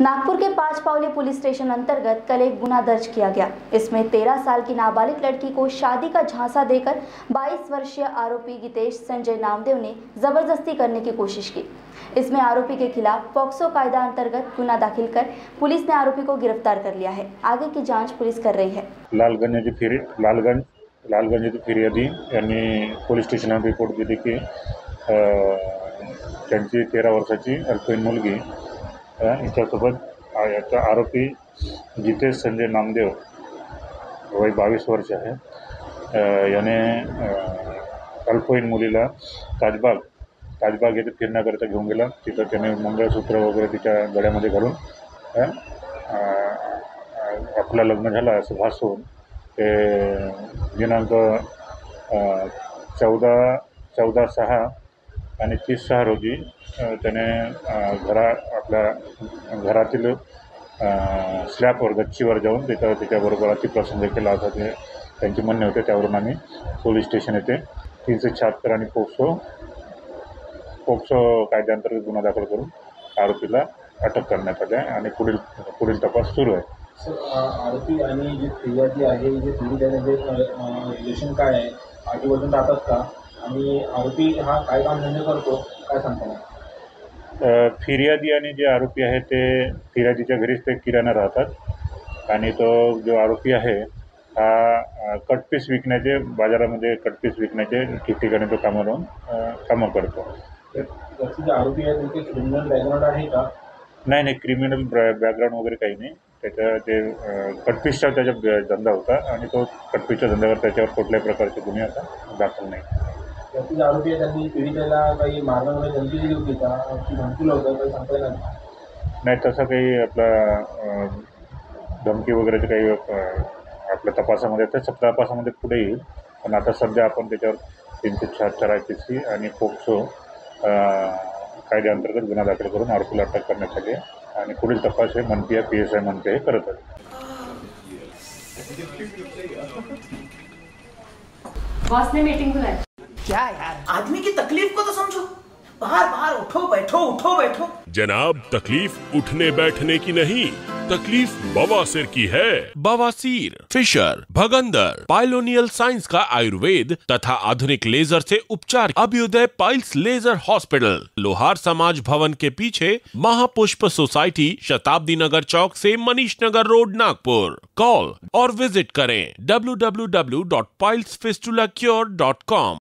नागपुर के Panchpaoli police station अंतर्गत कल एक गुना दर्ज किया गया। इसमें 13 साल की नाबालिग लड़की को शादी का झांसा देकर 22 वर्षीय आरोपी गितेश संजय नामदेव ने जबरदस्ती करने की कोशिश की। इसमें आरोपी के खिलाफ पॉक्सो कायदा अंतर्गत गुना दाखिल कर पुलिस ने आरोपी को गिरफ्तार कर लिया है। आगे की जाँच पुलिस कर रही है। लालगंज फिर्यादी यांनी पोलीस स्टेशनात रिपोर्ट दिली की त्यांची 13 वर्षाची अल्पवयीन मुलगी हिच्यासोबत याचा आरोपी गितेश संजय नामदेव वय 22 वर्ष आहे, याने अल्पवयीन मुलीला ताजबाग येथे फिरण्याकरिता घेऊन गेला। तिथं त्याने मंगळसूत्र वगैरे तिच्या गळ्यामध्ये घालून आपला लग्न झाला असं भासून दिनांक 14/6 आणि 30/6 रोजी त्याने घरातील स्लॅबवर गच्चीवर जाऊन त्याच्याबरोबर अतिप्रसंग केला होता, ते त्यांचे म्हणणे होते। त्यावरून आम्ही पोलीस स्टेशन येथे 376 आणि पॉक्सो कायद्याअंतर्गत गुन्हा दाखल करून आरोपीला अटक करण्यात आली आहे आणि पुढील तपास सुरू आहे। आरोपी आणि जी फिर्यादी आहे जे पीडित आहे त्यांचे रिलेशन काय आहे, आजूबाजून राहतात का आणि आरोपी हा काय काम धंदे करतो, काय सांगता? फिर्यादी आणि जे आरोपी आहे ते फिर्यादीच्या घरीच ते किराणा राहतात आणि तो जो आरोपी आहे हा कटपीस विकण्याचे बाजारामध्ये कटपीस विकण्याचे ठिकठिकाणी तो कामं करतो। त्याची जे आरोपी आहे त्यांचे क्रिमिनल बॅकग्राऊंड आहे का? नाही, क्रिमिनल बॅकग्राऊंड वगैरे काही नाही। ते कटपीसचा त्याचा धंदा होता आणि तो कटपीसच्या धंद्यावर त्याच्यावर कुठल्याही प्रकारचे गुन्हे आता दाखल नाही। त्यातील आरोपी त्यांनी पीडितेला काही मारण्याची धमकी दिली होती का? धमकीला होतं काही सांगता येणार नाही, तसं काही आपला धमकी वगैरेचं काही आपल्या तपासामध्ये तपासामध्ये पुढे येईल। पण आता सध्या आपण त्याच्यावर 376 IPC आणि पॉक्सो कायद्याअंतर्गत गुन्हा दाखल करून आरोपीला अटक करण्यात आली आहे आणि पुढील तपास हे मनपी PSI म्हणते हे करत आहेत। बॉस ने मीटिंग बुलाया क्या यार? आदमी की तकलीफ को तो समझो, बार-बार उठो बैठो। जनाब, तकलीफ उठने बैठने की नहीं, तकलीफ बवासीर की है। बवासीर, फिशर, भगंदर, पाइलोनियल साइंस का आयुर्वेद तथा आधुनिक लेजर से उपचार अभ्युदय पाइल्स लेजर हॉस्पिटल, लोहार समाज भवन के पीछे, महापुष्प सोसाइटी, शताब्दी नगर चौक से मनीष नगर रोड, नागपुर। कॉल और विजिट करें www.pilesfistulacure.com।